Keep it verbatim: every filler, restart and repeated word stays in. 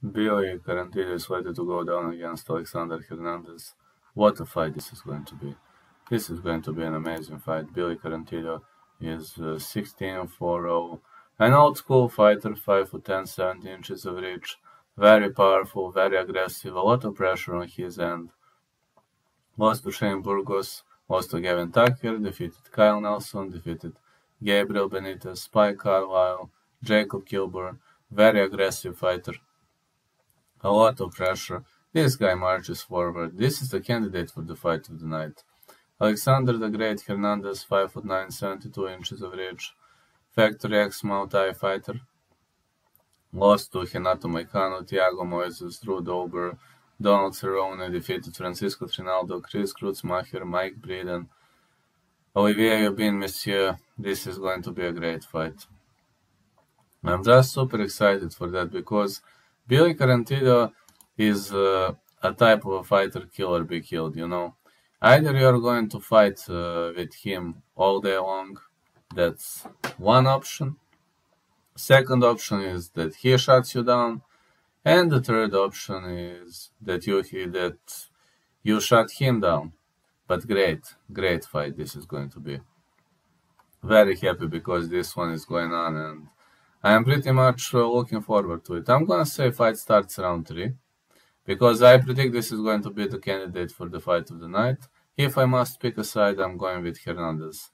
Billy Quarantillo is slated to go down against Alexander Hernandez. What a fight this is going to be. This is going to be an amazing fight. Billy Quarantillo is uh, sixteen four oh, an old school fighter, five foot ten, seventy inches of reach, very powerful, very aggressive, a lot of pressure on his end. Lost to Shane Burgos, lost to Gavin Tucker, defeated Kyle Nelson, defeated Gabriel Benitez, Spike Carlisle, Jacob Kilburn. Very aggressive fighter. A lot of pressure. This guy marches forward. This is the candidate for the fight of the night. Alexander the Great Hernandez, five foot nine, seventy-two inches of reach. Factory X Muay Thai fighter. Lost to Renato Maikano, Tiago Moises, Drew Dober, Donald Cerrone, defeated Francisco Trinaldo, Chris Krutzmacher, Mike Breeden, Olivier been Monsieur. This is going to be a great fight. I'm just super excited for that because Billy Quarantillo is uh, a type of a fighter, kill or be killed, you know. Either you're going to fight uh, with him all day long, that's one option. Second option is that he shuts you down, and the third option is that you that you shut him down. But great, great fight this is going to be. Very happy because this one is going on, and I am pretty much uh, looking forward to it. I'm gonna say fight starts round three, because I predict this is going to be the candidate for the fight of the night. If I must pick a side, I'm going with Hernandez.